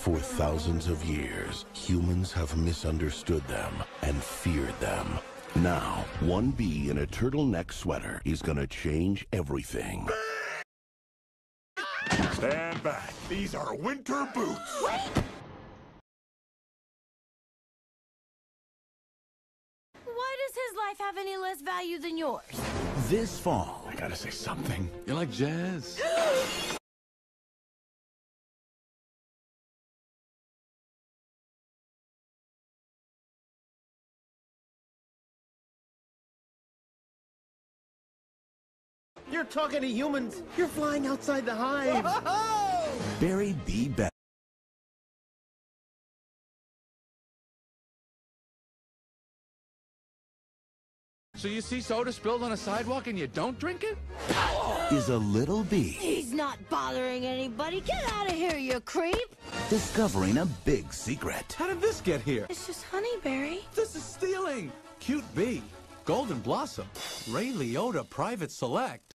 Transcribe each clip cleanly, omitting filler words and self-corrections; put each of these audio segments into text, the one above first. For thousands of years, humans have misunderstood them and feared them. Now, one bee in a turtleneck sweater is gonna change everything. Stand back. These are winter boots. Wait! Why does his life have any less value than yours? This fall... I gotta say something. You like jazz? You're talking to humans. You're flying outside the hive. Whoa! Barry B. Bet. So you see soda spilled on a sidewalk and you don't drink it? Is a little bee. He's not bothering anybody. Get out of here, you creep. Discovering a big secret. How did this get here? It's just honey, Barry. This is stealing. Cute bee. Golden Blossom. Ray Liotta Private Select.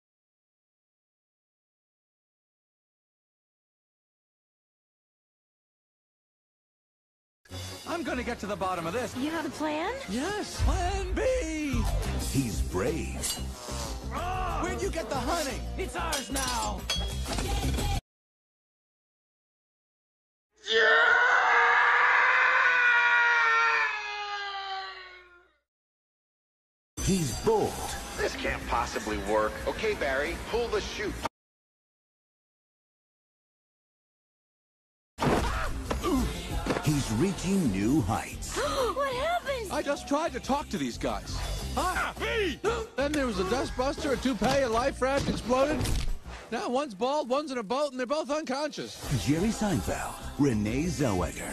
I'm gonna get to the bottom of this. You have a plan? Yes, plan B! He's brave. Oh! Where'd you get the honey? It's ours now! Yeah! He's bold. This can't possibly work. Okay, Barry, pull the chute. He's reaching new heights. What happened? I just tried to talk to these guys. Hi. Then there was a dustbuster, a toupee, a life raft exploded. Now one's bald, one's in a boat, and they're both unconscious. Jerry Seinfeld, Renee Zellweger.